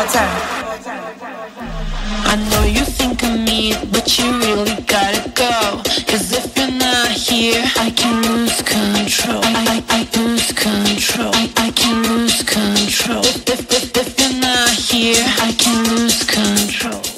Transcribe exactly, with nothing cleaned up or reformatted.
more time. I know you think of me, but you really gotta go. Cause if you're not here, I can lose control. I, I, I lose control. I, I can lose control. If, if, if, if you're not here, I can lose control.